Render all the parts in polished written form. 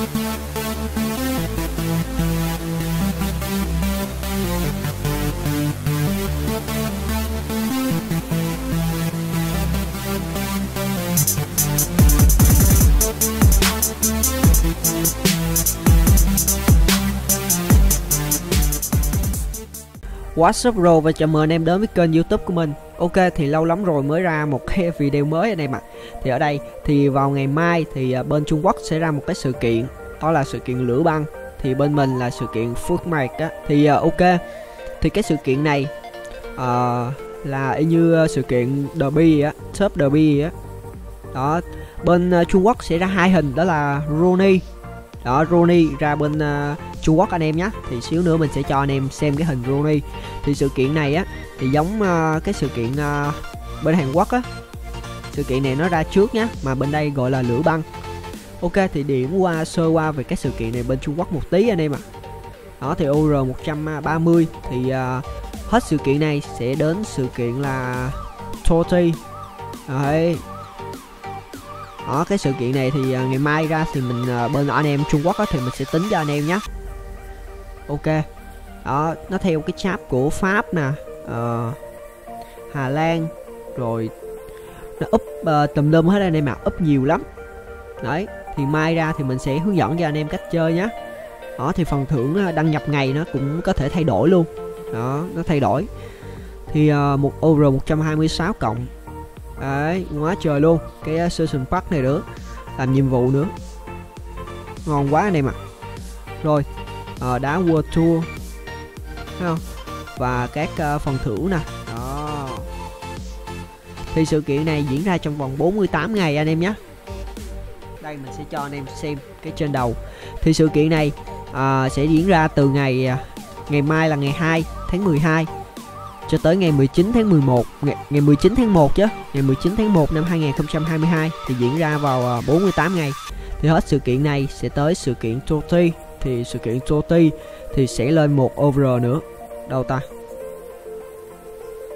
What's up bro, và chào mừng anh em đến với kênh YouTube của mình. Ok, thì lâu lắm rồi mới ra một cái video mới anh em ạ. Thì ở đây thì vào ngày mai thì bên Trung Quốc sẽ ra một cái sự kiện, đó là sự kiện lửa băng. Thì bên mình là sự kiện Food Market á. Thì ok, thì cái sự kiện này là như sự kiện derby á, shop derby á. Đó, bên Trung Quốc sẽ ra hai hình, đó là Rooney. Đó, Rony ra bên Trung Quốc anh em nhé. Thì xíu nữa mình sẽ cho anh em xem cái hình Rony. Thì sự kiện này á thì giống cái sự kiện bên Hàn Quốc á. Sự kiện này nó ra trước nhé, mà bên đây gọi là lửa băng. Ok, thì điểm qua sơ qua về cái sự kiện này bên Trung Quốc một tí anh em ạ. Đó, thì UR-130 thì hết sự kiện này sẽ đến sự kiện là TOTI. Đấy. Đó, cái sự kiện này thì ngày mai ra thì mình bên anh em Trung Quốc đó, thì mình sẽ tính cho anh em nhé. Ok, đó, nó theo cái chap của Pháp nè, Hà Lan, rồi nó úp tùm lum hết anh em ạ, úp nhiều lắm. Đấy, thì mai ra thì mình sẽ hướng dẫn cho anh em cách chơi nhé. Đó, thì phần thưởng đăng nhập ngày nó cũng có thể thay đổi luôn. Đó, nó thay đổi. Thì một UR-126 cộng. Đấy, quá trời luôn. Cái Season Pack này nữa, làm nhiệm vụ nữa, ngon quá anh em ạ. Rồi đá World Tour, thấy không? Và các phần thưởng nè. Đó, thì sự kiện này diễn ra trong vòng 48 ngày anh em nhé. Đây mình sẽ cho anh em xem cái trên đầu. Thì sự kiện này sẽ diễn ra từ ngày mai là ngày 2 tháng 12 cho tới ngày 19 tháng 11, ngày 19 tháng 1 chứ, ngày 19 tháng 1 năm 2022 thì diễn ra vào 48 ngày. Thì hết sự kiện này sẽ tới sự kiện TOTI. Thì sự kiện TOTI thì sẽ lên một over nữa. Đâu ta?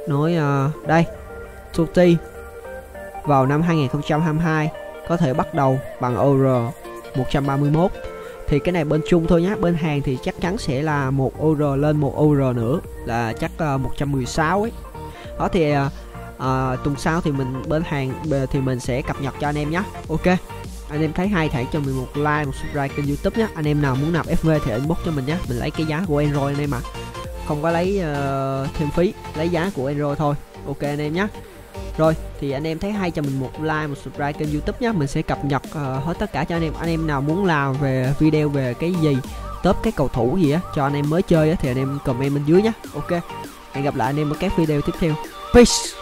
Nói đây, TOTI vào năm 2022 có thể bắt đầu bằng UR-131. Thì cái này bên Trung thôi nhé, bên Hàn thì chắc chắn sẽ là một UR lên một UR nữa, là chắc 116 ấy. Đó, thì tuần sau thì mình bên Hàn thì mình sẽ cập nhật cho anh em nhé. Ok, anh em thấy hay hãy cho mình một like, một subscribe kênh YouTube nhé. Anh em nào muốn nạp FV thì inbox cho mình nhé, mình lấy cái giá của Android anh em ạ, không có lấy thêm phí, lấy giá của Android thôi. Ok anh em nhé. Rồi, thì anh em thấy hay cho mình một like, một subscribe kênh YouTube nhé. Mình sẽ cập nhật hết tất cả cho anh em. Anh em nào muốn làm về video về cái gì, top cái cầu thủ gì á, cho anh em mới chơi á, thì anh em comment bên dưới nhé. Ok, hẹn gặp lại anh em ở các video tiếp theo. Peace.